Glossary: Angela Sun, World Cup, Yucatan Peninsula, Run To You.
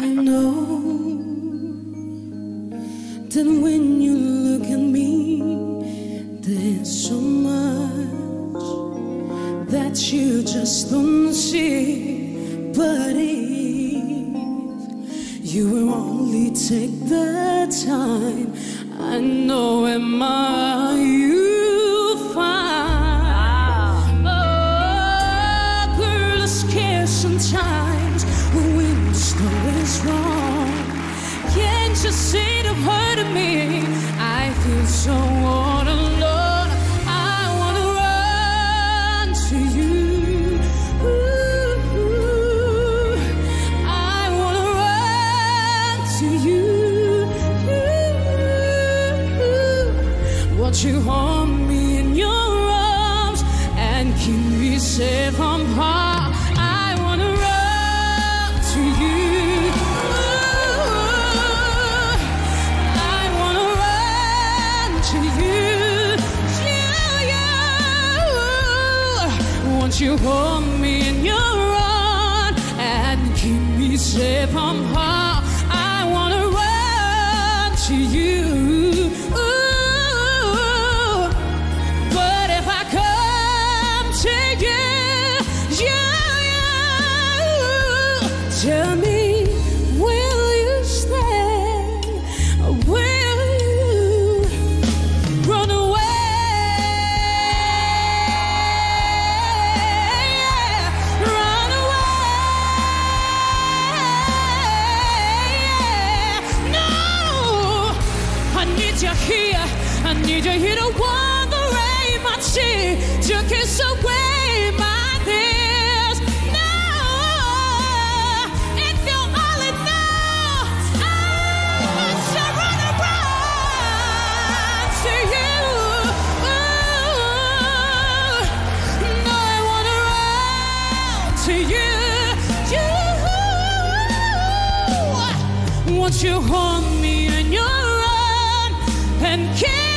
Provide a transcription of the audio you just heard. I know that when you look at me, there's so much that you just don't see. But if you will only take the time, I know am I you find. Oh, girl, it's scared sometimes when we must always wrong. Can't you see the hurt of me? I feel so all alone. I wanna run to you. Ooh, I wanna run to you. Won't you hold me in your arms and keep me safe from harm? I wanna run to you. Won't you hold me in your arms and keep me safe from harm? I wanna run to you. Ooh, but if I come to you, you tell me, will you stay? Will you run away? You're here, I need you here to warm the rain, my tears, to kiss away my tears. Now, if you only know, I want to run around to you. Ooh, no, I want to run to you. You, won't you hold me in your arms? And